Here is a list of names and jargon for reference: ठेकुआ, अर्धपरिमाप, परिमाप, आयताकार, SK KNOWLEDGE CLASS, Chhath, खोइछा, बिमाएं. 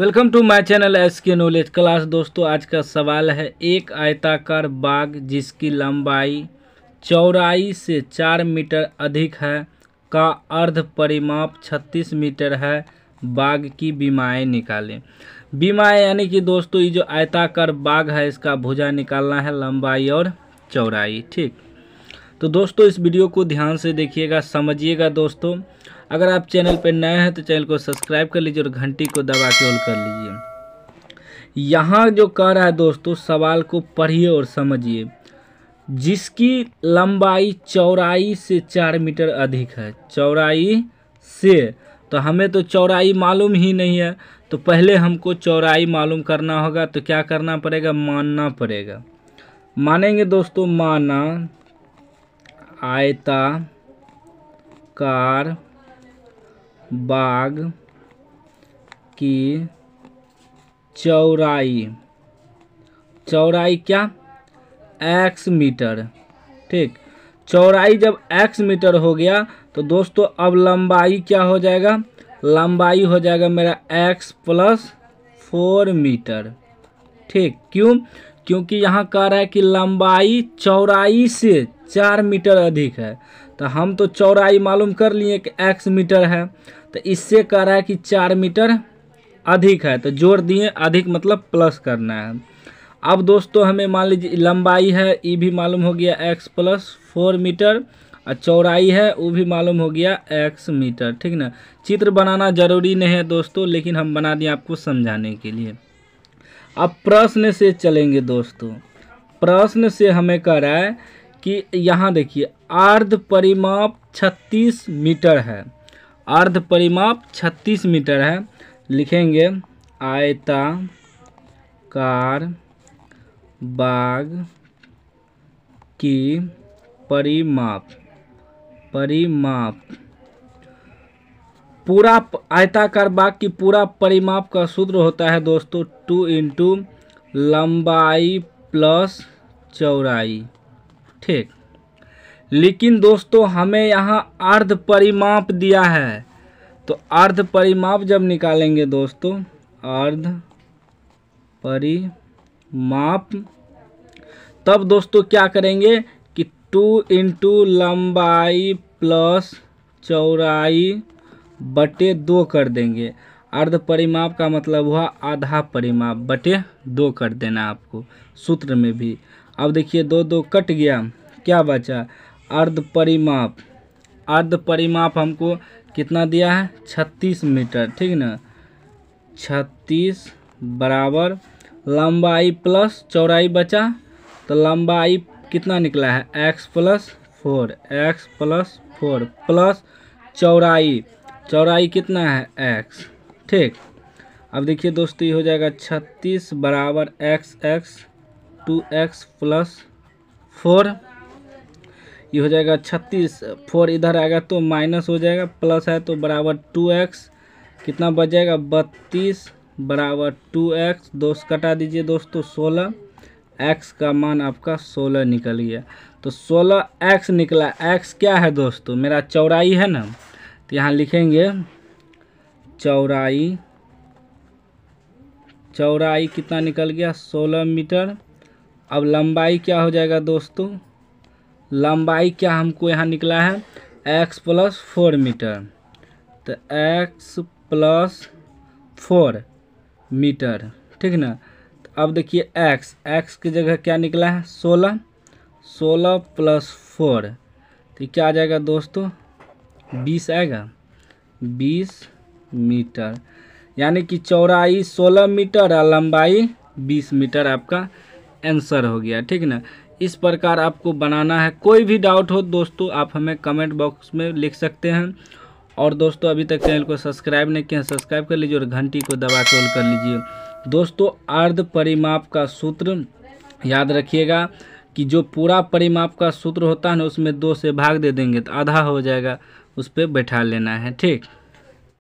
Welcome to my channel S K knowledge class. दोस्तों आज का सवाल है, एक आयताकार बाग जिसकी लंबाई चौड़ाई से 4 मीटर अधिक है का अर्ध परिमाप 36 मीटर है, बाग की विमाएँ निकालें। विमाएँ यानी कि दोस्तों ये जो आयताकार बाग है इसका भुजा निकालना है, लंबाई और चौड़ाई। ठीक, तो दोस्तों इस वीडियो को ध्यान से देखिएगा, समझिएगा। दोस्तों अगर आप चैनल पर नए हैं तो चैनल को सब्सक्राइब कर लीजिए और घंटी को दबा के ऑल कर लीजिए। यहाँ जो कह रहा है दोस्तों, सवाल को पढ़िए और समझिए, जिसकी लंबाई चौड़ाई से 4 मीटर अधिक है। चौड़ाई से, तो हमें तो चौड़ाई मालूम ही नहीं है, तो पहले हमको चौड़ाई मालूम करना होगा। तो क्या करना पड़ेगा, मानना पड़ेगा। मानेंगे दोस्तों, माना आयताकार बाग की चौड़ाई क्या, x मीटर। ठीक, चौड़ाई जब x मीटर हो गया तो दोस्तों अब लंबाई क्या हो जाएगा, लंबाई हो जाएगा मेरा x प्लस 4 मीटर। ठीक, क्यों, क्योंकि यहाँ कह रहा है कि लंबाई चौड़ाई से 4 मीटर अधिक है, तो हम तो चौड़ाई मालूम कर लिए कि x मीटर है, तो इससे कह रहा है कि 4 मीटर अधिक है, तो जोड़ दिए, अधिक मतलब प्लस करना है। अब दोस्तों हमें मान लीजिए लंबाई है, ये भी मालूम हो गया x प्लस 4 मीटर, और चौड़ाई है वो भी मालूम हो गया x मीटर। ठीक ना, चित्र बनाना जरूरी नहीं है दोस्तों, लेकिन हम बना दिए आपको समझाने के लिए। अब प्रश्न से चलेंगे दोस्तों, प्रश्न से हमें कह रहा है कि यहाँ देखिए अर्ध परिमाप 36 मीटर है, अर्ध परिमाप 36 मीटर है। लिखेंगे आयताकार बाग की परिमाप पूरा आयताकार बाग की पूरा परिमाप का सूत्र होता है दोस्तों 2 इंटू लंबाई प्लस चौड़ाई। ठीक, लेकिन दोस्तों हमें यहाँ अर्ध परिमाप दिया है, तो अर्ध परिमाप जब निकालेंगे दोस्तों, अर्ध परिमाप, तब दोस्तों क्या करेंगे कि 2 इंटू लंबाई प्लस चौड़ाई बटे 2 कर देंगे। अर्ध परिमाप का मतलब हुआ आधा परिमाप बटे 2 कर देना आपको सूत्र में भी। अब देखिए 2 2 कट गया, क्या बचा, अर्ध परिमाप। अर्ध परिमाप हमको कितना दिया है, 36 मीटर। ठीक ना, 36 बराबर लंबाई प्लस चौड़ाई बचा, तो लंबाई कितना निकला है, x plus 4, x plus 4 plus चौड़ाई, चौड़ाई कितना है, x। ठीक, अब देखिए दोस्तों ये हो जाएगा 36 बराबर x 2x प्लस 4, ये हो जाएगा 36, 4 इधर आएगा तो माइनस हो जाएगा, प्लस है तो बराबर 2x, कितना बच जाएगा, 32 बराबर 2x, 2 कटा दीजिए दोस्तों 16, x का मान आपका 16 निकल गया, तो 16x निकला। x क्या है दोस्तों, मेरा चौड़ाई है ना, तो यहाँ लिखेंगे चौड़ाई, चौड़ाई कितना निकल गया, 16 मीटर। अब लंबाई क्या हो जाएगा दोस्तों, लंबाई क्या हमको यहाँ निकला है, x प्लस 4 मीटर, तो x प्लस 4 मीटर। ठीक ना, तो अब देखिए x, x की जगह क्या निकला है, 16, 16 प्लस 4, तो क्या आ जाएगा दोस्तों, 20 आएगा, 20 मीटर। यानी कि चौड़ाई 16 मीटर और लंबाई 20 मीटर आपका आंसर हो गया। ठीक ना, इस प्रकार आपको बनाना है। कोई भी डाउट हो दोस्तों आप हमें कमेंट बॉक्स में लिख सकते हैं। और दोस्तों अभी तक चैनल को सब्सक्राइब नहीं किया, सब्सक्राइब कर लीजिए और घंटी को दबा के ऑल कर लीजिए। दोस्तों अर्ध परिमाप का सूत्र याद रखिएगा कि जो पूरा परिमाप का सूत्र होता है ना, उसमें 2 से भाग दे देंगे तो आधा हो जाएगा, उस पर बैठा लेना है। ठीक।